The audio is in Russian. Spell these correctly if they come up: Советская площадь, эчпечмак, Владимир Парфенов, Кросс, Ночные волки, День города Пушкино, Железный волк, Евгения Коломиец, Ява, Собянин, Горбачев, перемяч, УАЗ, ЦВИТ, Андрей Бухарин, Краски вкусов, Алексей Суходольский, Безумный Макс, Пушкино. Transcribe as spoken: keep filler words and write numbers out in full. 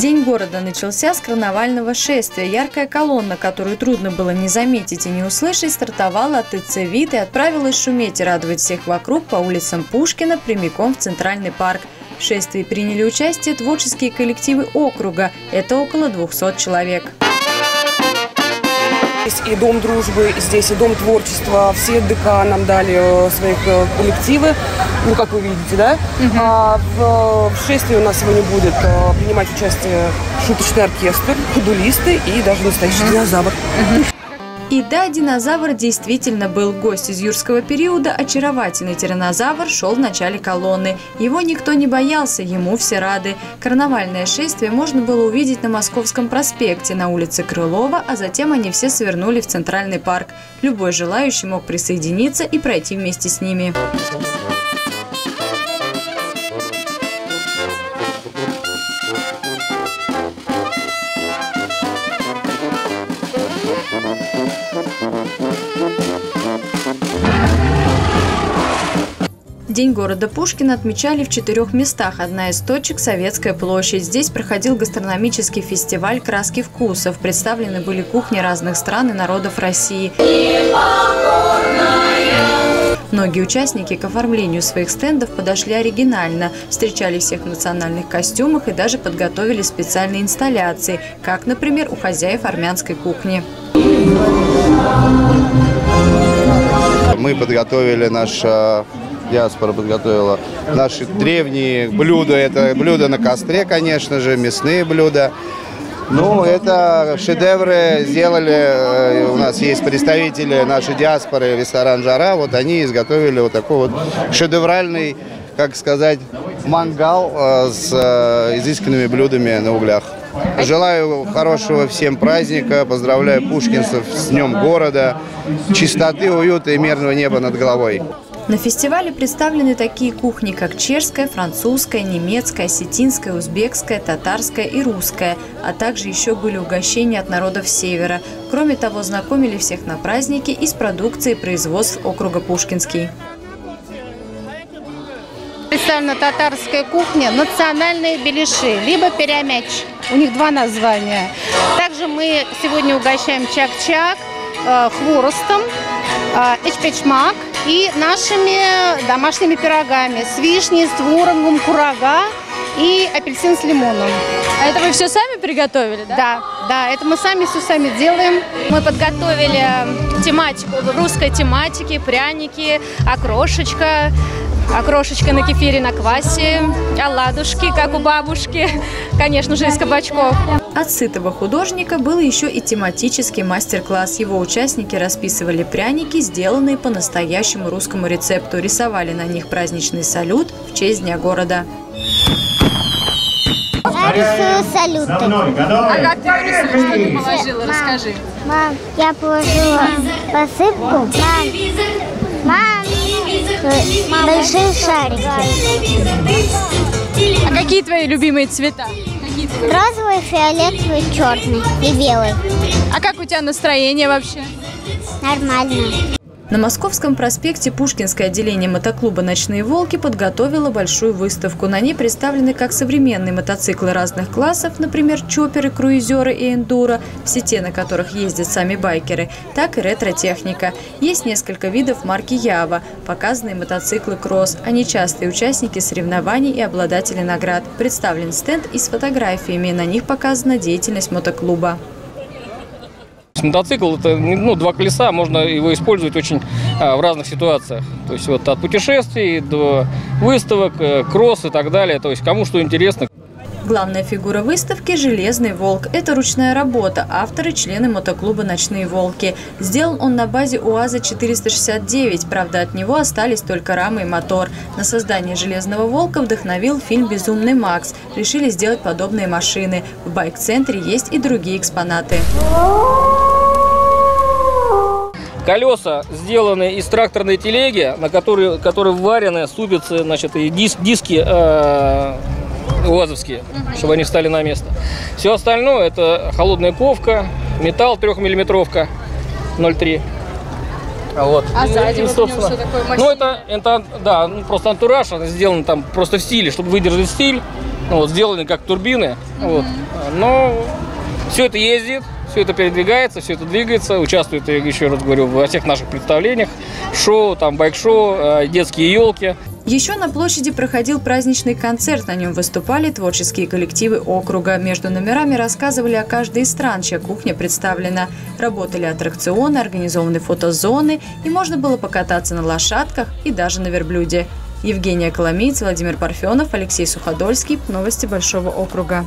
День города начался с карнавального шествия. Яркая колонна, которую трудно было не заметить и не услышать, стартовала от ЦВИТ и отправилась шуметь и радовать всех вокруг по улицам Пушкина прямиком в Центральный парк. В шествии приняли участие творческие коллективы округа. Это около двухсот человек. Здесь и Дом дружбы, здесь и Дом творчества. Все ДК нам дали свои коллективы, ну, как вы видите, да? Угу. А в, в шествии у нас сегодня будет а, принимать участие шуточный оркестр, ходулисты и даже настоящий угу. динозавр. Угу. И да, динозавр действительно был. Гость из юрского периода, очаровательный тиранозавр, шел в начале колонны. Его никто не боялся, ему все рады. Карнавальное шествие можно было увидеть на Московском проспекте, на улице Крылова, а затем они все свернули в Центральный парк. Любой желающий мог присоединиться и пройти вместе с ними. День города Пушкина отмечали в четырех местах. Одна из точек – Советская площадь. Здесь проходил гастрономический фестиваль «Краски вкусов». Представлены были кухни разных стран и народов России. Многие участники к оформлению своих стендов подошли оригинально, встречали всех в национальных костюмах и даже подготовили специальные инсталляции, как, например, у хозяев армянской кухни. Мы подготовили наш... Диаспора подготовила наши древние блюда. Это блюда на костре, конечно же, мясные блюда. Ну, это шедевры сделали, у нас есть представители нашей диаспоры, ресторан «Жара». Вот они изготовили вот такой вот шедевральный, как сказать, мангал с изысканными блюдами на углях. Желаю хорошего всем праздника, поздравляю пушкинцев с Днем города, чистоты, уюта и мирного неба над головой. На фестивале представлены такие кухни, как чешская, французская, немецкая, осетинская, узбекская, татарская и русская, а также еще были угощения от народов севера. Кроме того, знакомили всех на празднике и с продукцией производств округа Пушкинский. Представлена татарская кухня, национальные беляши, либо перемяч. У них два названия. Также мы сегодня угощаем чак-чак, хворостом, эчпечмак и нашими домашними пирогами с вишней, с творогом, курага и апельсин с лимоном. А это вы все сами приготовили, да? Да, да, это мы сами все сами делаем. Мы подготовили тематику русской тематики, пряники, окрошечка, окрошечка на кефире, на квасе, оладушки, как у бабушки, конечно же, из кабачков. От сытого художника был еще и тематический мастер-класс. Его участники расписывали пряники, сделанные по настоящему русскому рецепту. Рисовали на них праздничный салют в честь Дня города. Я рисую салют. А как ты рисуешь? Что ты положила? Расскажи. Мам, я положила посыпку. Мам, мам, большие шарики. А какие твои любимые цвета? Розовый, фиолетовый, черный и белый. А как у тебя настроение вообще? Нормально. На Московском проспекте Пушкинское отделение мотоклуба «Ночные волки» подготовило большую выставку. На ней представлены как современные мотоциклы разных классов, например, чопперы, круизеры и эндуро, все те, на которых ездят сами байкеры, так и ретро-техника. Есть несколько видов марки «Ява», показаны мотоциклы «Кросс». Они частые участники соревнований и обладатели наград. Представлен стенд и с фотографиями, на них показана деятельность мотоклуба. Мотоцикл – это ну, два колеса, можно его использовать очень а, в разных ситуациях. То есть вот, от путешествий до выставок, кросс и так далее. То есть кому что интересно. Главная фигура выставки – «Железный волк». Это ручная работа. Авторы – члены мотоклуба «Ночные волки». Сделан он на базе УАЗа четыреста шестьдесят девять. Правда, от него остались только рамы и мотор. На создание «Железного волка» вдохновил фильм «Безумный Макс». Решили сделать подобные машины. В байк-центре есть и другие экспонаты. Колеса сделаны из тракторной телеги, на которые, которые варены, супятся, значит, и дис, диски э, уазовские, чтобы они встали на место. Все остальное – это холодная ковка, металл трехмиллиметровка ноль три. Вот. А сзади вот собственно... такое. Ну это, это да, просто антураж, сделан там просто в стиле, чтобы выдержать стиль. ну, вот, сделаны как турбины. Вот. Но все это ездит, все это передвигается, все это двигается, участвует, еще раз говорю, во всех наших представлениях, шоу, там байк-шоу, детские елки. Еще на площади проходил праздничный концерт. На нем выступали творческие коллективы округа. Между номерами рассказывали о каждой из стран, чья кухня представлена. Работали аттракционы, организованы фотозоны, и можно было покататься на лошадках и даже на верблюде. Евгения Коломиец, Владимир Парфенов, Алексей Суходольский. Новости Большого округа.